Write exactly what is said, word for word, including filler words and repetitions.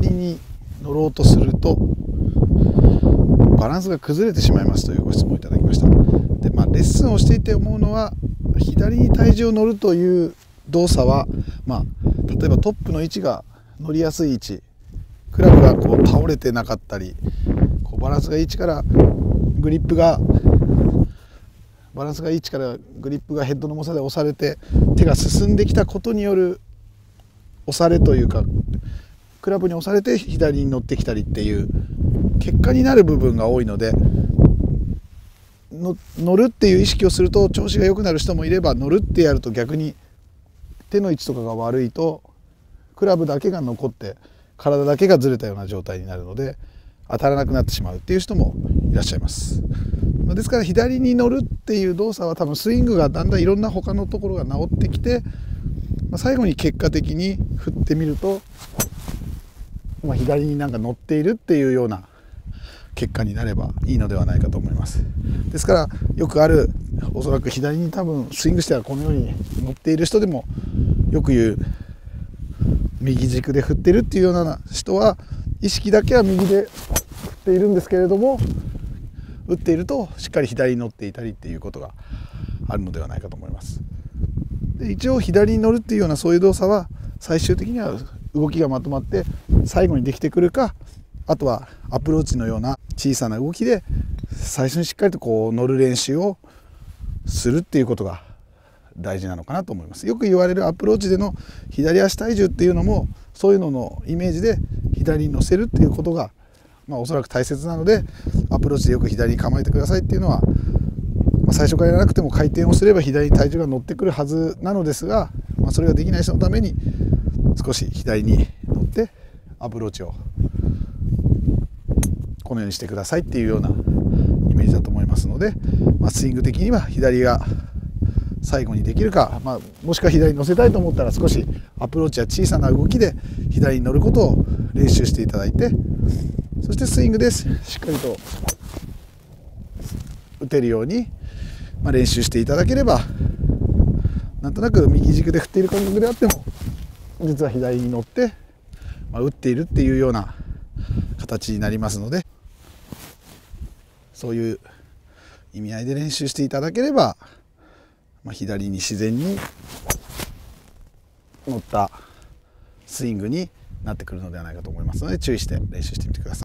左に乗ろうとするとバランスが崩れてしまいますというご質問をいただきました。で、まあ、レッスンをしていて思うのは、左に体重を乗るという動作は、まあ、例えばトップの位置が乗りやすい位置、クラブがこう倒れてなかったり、こうバランスがいい位置からグリップがバランスがいい位置からグリップがヘッドの重さで押されて手が進んできたことによる押されというか、クラブに押されて左に乗ってきたりっていう結果になる部分が多いので、の乗るっていう意識をすると調子が良くなる人もいれば、乗るってやると逆に手の位置とかが悪いとクラブだけが残って体だけがずれたような状態になるので当たらなくなってしまうっていう人もいらっしゃいます。ですから左に乗るっていう動作は、多分スイングがだんだんいろんな他のところが治ってきて、最後に結果的に振ってみると、まあ、左になんか乗っているっていうような結果になればいいのではないかと思います。ですからよくある、おそらく左に多分スイングしてはこのように乗っている人でもよく言う右軸で振ってるっていうような人は、意識だけは右で振っているんですけれども、打っているとしっかり左に乗っていたりっていうことがあるのではないかと思います。で、一応左に乗るっていうようなそういう動作は、最終的には動きがまとまって最後にできてくるか、あとはアプローチのような小さな動きで最初にしっかりとこう乗る練習をするっていうことが大事なのかなと思います。よく言われるアプローチでの左足体重っていうのも、そういうののイメージで左に乗せるっていうことが、まあ、おそらく大切なので、アプローチでよく左に構えてくださいっていうのは、まあ、最初からやらなくても回転をすれば左に体重が乗ってくるはずなのですが、まあ、それができない人のために少し左に乗ってアプローチをこのようにしてくださいっていうようなイメージだと思いますので、まあ、スイング的には左が最後にできるか、まあ、もしくは左に乗せたいと思ったら少しアプローチや小さな動きで左に乗ることを練習していただいて、そしてスイングでしっかりと打てるように練習していただければ、なんとなく右軸で振っている感覚であっても、実は左に乗って打っているっていうような形になりますので、そういう意味合いで練習していただければ、左に自然に乗ったスイングになってくるのではないかと思いますので、注意して練習してみてください。